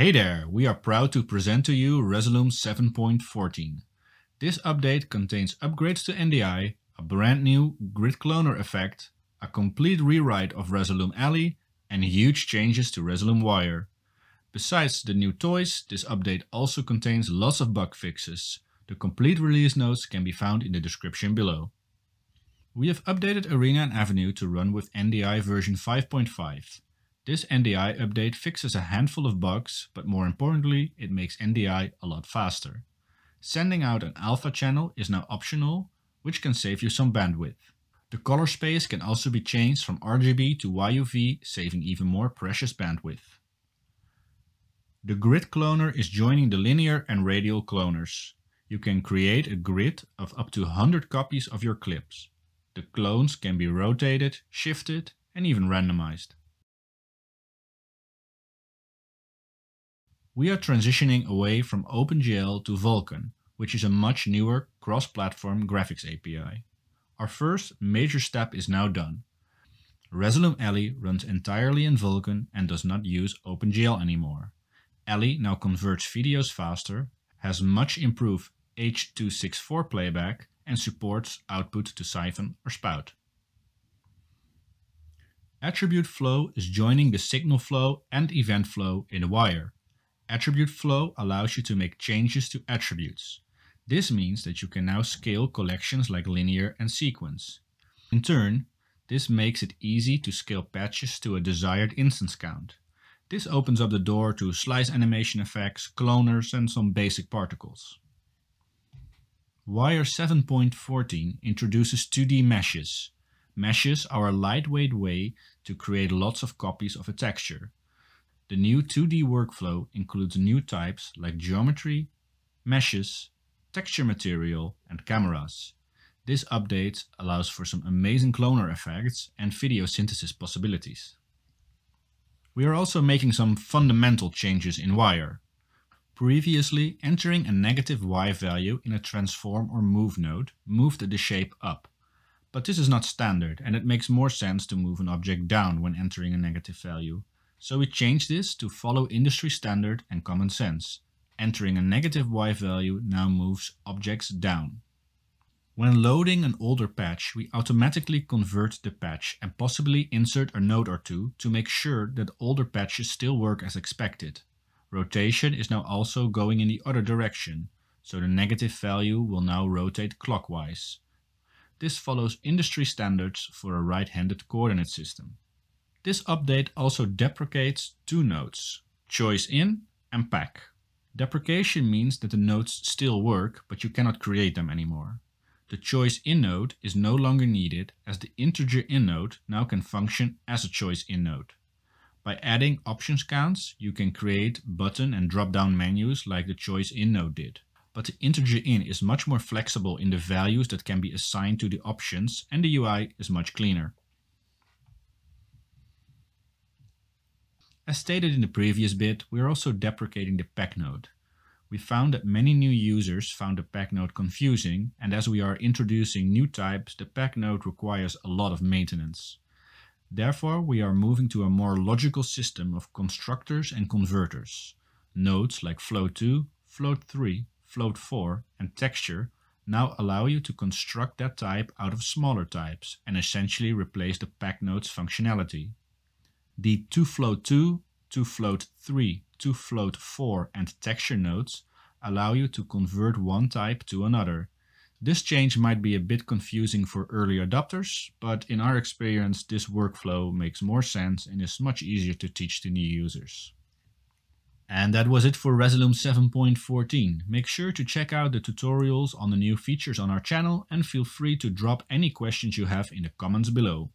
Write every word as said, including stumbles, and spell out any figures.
Hey there, we are proud to present to you Resolume seven point fourteen. This update contains upgrades to N D I, a brand new grid cloner effect, a complete rewrite of Resolume Alley, and huge changes to Resolume Wire. Besides the new toys, this update also contains lots of bug fixes. The complete release notes can be found in the description below. We have updated Arena and Avenue to run with N D I version five point five. This N D I update fixes a handful of bugs, but more importantly, it makes N D I a lot faster. Sending out an alpha channel is now optional, which can save you some bandwidth. The color space can also be changed from R G B to Y U V, saving even more precious bandwidth. The grid cloner is joining the linear and radial cloners. You can create a grid of up to one hundred copies of your clips. The clones can be rotated, shifted, and even randomized. We are transitioning away from OpenGL to Vulkan, which is a much newer cross-platform graphics A P I. Our first major step is now done. Resolume Alley runs entirely in Vulkan and does not use OpenGL anymore. Alley now converts videos faster, has much improved H two sixty-four playback, and supports output to Siphon or Spout. Attribute Flow is joining the signal flow and event flow in a wire. Attribute Flow allows you to make changes to attributes. This means that you can now scale collections like linear and sequence. In turn, this makes it easy to scale patches to a desired instance count. This opens up the door to slice animation effects, cloners, and some basic particles. Wire seven point fourteen introduces two D meshes. Meshes are a lightweight way to create lots of copies of a texture. The new two D workflow includes new types like geometry, meshes, texture material, and cameras. This update allows for some amazing cloner effects and video synthesis possibilities. We are also making some fundamental changes in Wire. Previously, entering a negative Y value in a transform or move node moved the shape up. But this is not standard, and it makes more sense to move an object down when entering a negative value. So we changed this to follow industry standard and common sense. Entering a negative Y value now moves objects down. When loading an older patch, we automatically convert the patch and possibly insert a node or two to make sure that older patches still work as expected. Rotation is now also going in the other direction, so the negative value will now rotate clockwise. This follows industry standards for a right-handed coordinate system. This update also deprecates two nodes, ChoiceIn and Pack. Deprecation means that the nodes still work, but you cannot create them anymore. The ChoiceIn node is no longer needed, as the IntegerIn node now can function as a ChoiceIn node. By adding options counts, you can create button and drop-down menus like the ChoiceIn node did. But the IntegerIn is much more flexible in the values that can be assigned to the options, and the U I is much cleaner. As stated in the previous bit, we are also deprecating the pack node. We found that many new users found the pack node confusing, and as we are introducing new types, the pack node requires a lot of maintenance. Therefore, we are moving to a more logical system of constructors and converters. Nodes like Float two, Float three, Float four, and Texture now allow you to construct that type out of smaller types and essentially replace the pack node's functionality. The ToFloat two, ToFloat three, ToFloat four and texture nodes allow you to convert one type to another. This change might be a bit confusing for early adopters, but in our experience this workflow makes more sense and is much easier to teach to new users. And that was it for Resolume seven point fourteen. Make sure to check out the tutorials on the new features on our channel and feel free to drop any questions you have in the comments below.